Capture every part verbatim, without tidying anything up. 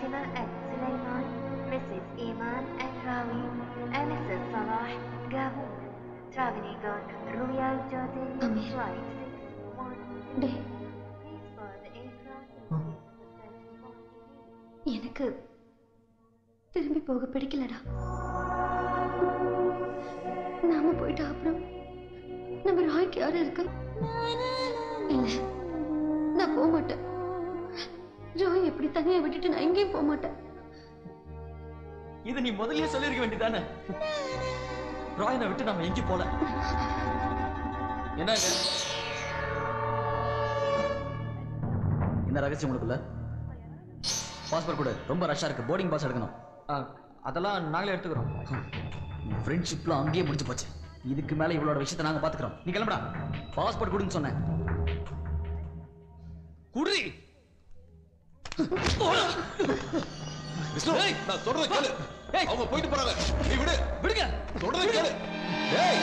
Fatima and Sulaiman, Missus Iman and Rawi, and Missus Salah Gaboon, traveling on Royal Jordan flight six one three. Please board the aircraft in case of thirty-four. திரும்பி போக பிடிக்கலடா. நாம போயிட்டா அப்புறம் நம்ம ராய்க்கு யாரும் இருக்கு? இல்லை, நான் போக மாட்டேன். ராய் எப்படி தனியா விட்டுட்டு நான் எங்கேயும் போக மாட்டேன். இது நீ முதல்லயே சொல்லிருக்க வேண்டியதானே. ராய் நான் விட்டு நாம எங்கேயும் போல. என்ன என்ன ரகசியம் உனக்குள்ள? பாஸ்போர்ட் கூட ரொம்ப ரஷ்ஷா இருக்கு. போர்டிங் பாஸ் எடுக்கணும். அதெல்லாம் நாங்களே எடுத்துக்கிறோம். ஃப்ரெண்ட்ஷிப்லாம் அங்கேயே முடிஞ்சு போச்சு. இதுக்கு மேல இவளோட விஷயத்தை நாங்க பாத்துக்கிறோம். நீ கிளம்புடா. பாஸ்போர்ட் கொடுன்னு சொன்னேன். குடி. விஷ்ணு, நான் சொல்றத கேளு. அவங்க போயிட்டு போறாங்க. நீ விடு. விடுங்க. சொல்றத கேளு. டேய்.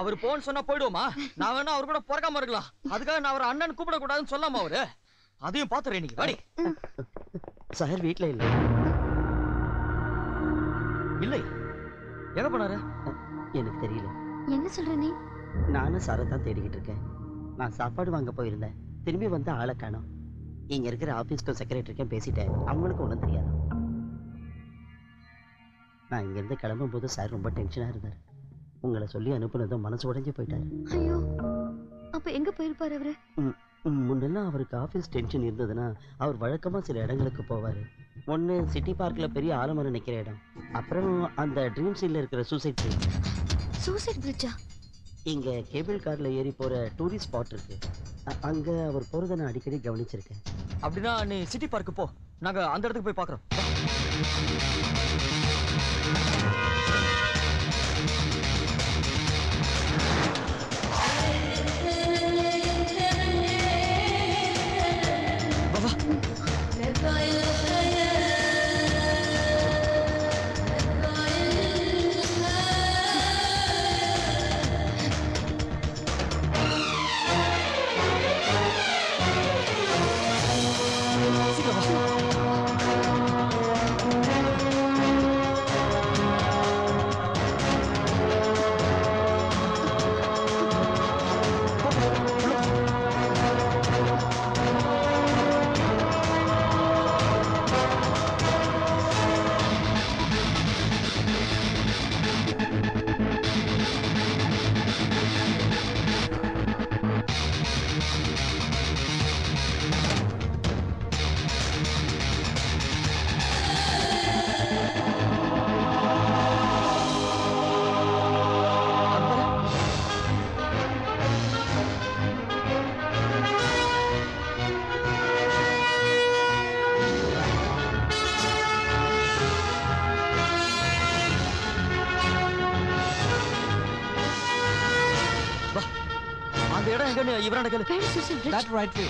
அவர் போன் சொன்னா போய்டுமா? நான் வேணா அவர் கூட போறக்காம இருக்கலாம். அதுக்காக நான் அவரை அண்ணன் கூப்பிட கூடாதுன்னு சொல்லாம அவரு அதையும் பாத்துறேன். நீங்க வாடி. சார் வீட்ல இல்ல. இல்லை. எங்க போனாரு? எனக்கு தெரியல. என்ன சொல்ற நீ? நானும் சாரை தான் தேடிக்கிட்டு இருக்கேன். நான் சாப்பாடு வாங்க போயிருந்தேன். திரும்பி வந்து ஆளை காணோம். இங்க இருக்கிற ஆபீஸ்க்கு செக்ரட்டரிக்கும் பேசிட்டேன். அவங்களுக்கு ஒண்ணும் தெரியாது. நான் இங்க இருந்து கிளம்பும் போது சார் ரொம்ப டென்ஷனா இருந்தாரு. உங்களை சொல்லி அனுப்புனது மனசு உடைஞ்சு போயிட்டாரு. ஐயோ, அப்ப எங்க போயிருப்பாரு அவரு? முன்னெல்லாம் அவருக்கு ஆபீஸ் டென்ஷன் இருந்ததுன்னா அவர் வழக்கமா சில இடங்களுக்கு போவாரு. ஒன்னு சிட்டி பார்க்ல பெரிய ஆலமரம் நிக்கிற இடம், அப்புறம் அந்த ட்ரீம் சீல்ல இருக்கிற சூசைட் பிரிட்ஜ். சூசைட் பிரிட்ஜா? இங்க கேபிள் கார்ல ஏறி போற டூரிஸ்ட் ஸ்பாட் இருக்கு. அங்க அவர் போறதை நான் அடிக்கடி கவனிச்சிருக்கேன். அப்படின்னா நீ சிட்டி பார்க்கு போ, நாங்க அந்த இடத்துக்கு போய் பாக்குறோம். That right way.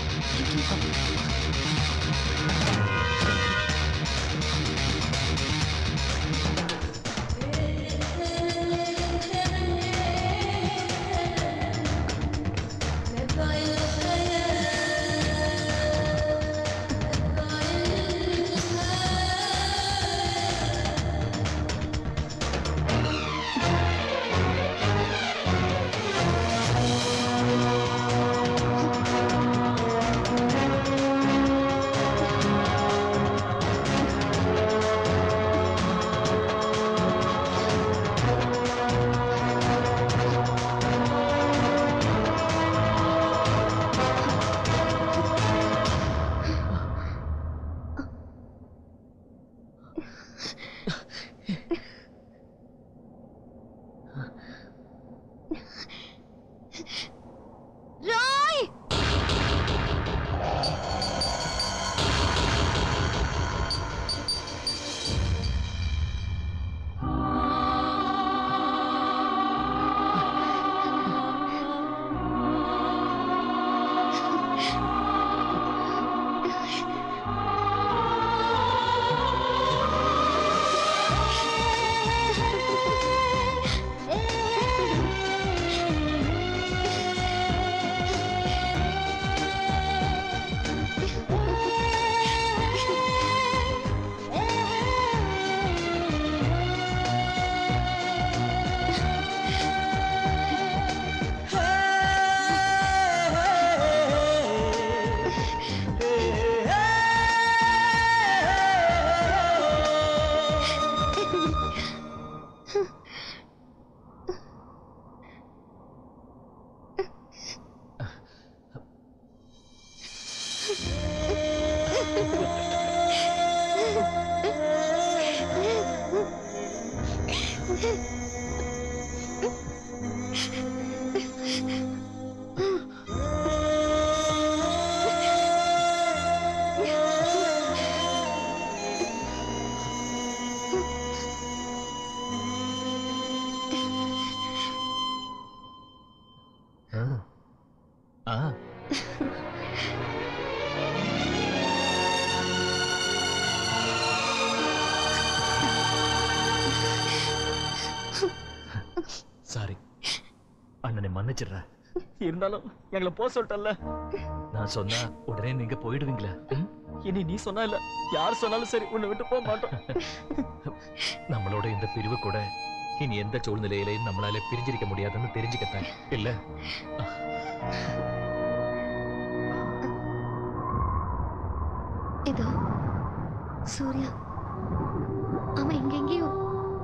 இருந்தாலும் எங்களை போக சொல்லிட்டல்ல நான் சொன்னா உடனே நீங்க போயிடுவீங்களா இனி நீ சொன்னா இல்ல யார் சொன்னாலும் சரி உன்னை விட்டு போக மாட்டோம் நம்மளோட இந்த பிரிவு கூட இனி எந்த சூழ்நிலையிலையும் நம்மளால பிரிஞ்சிருக்க முடியாதுன்னு தெரிஞ்சுக்கத்தான் இல்ல இதோ சூர்யா அவன் எங்கெங்கயோ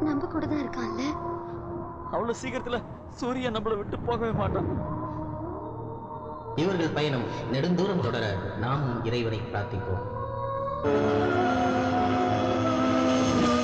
நம்ம கூட தான் இருக்கான்ல அவ்வளவு சீக்கிரத்துல சூர்யா நம்மளை விட்டு போகவே மாட்டான் இவர்கள் பயணம் நெடுந்தூரம் தொடர நாமும் இறைவனை பிரார்த்திப்போம்.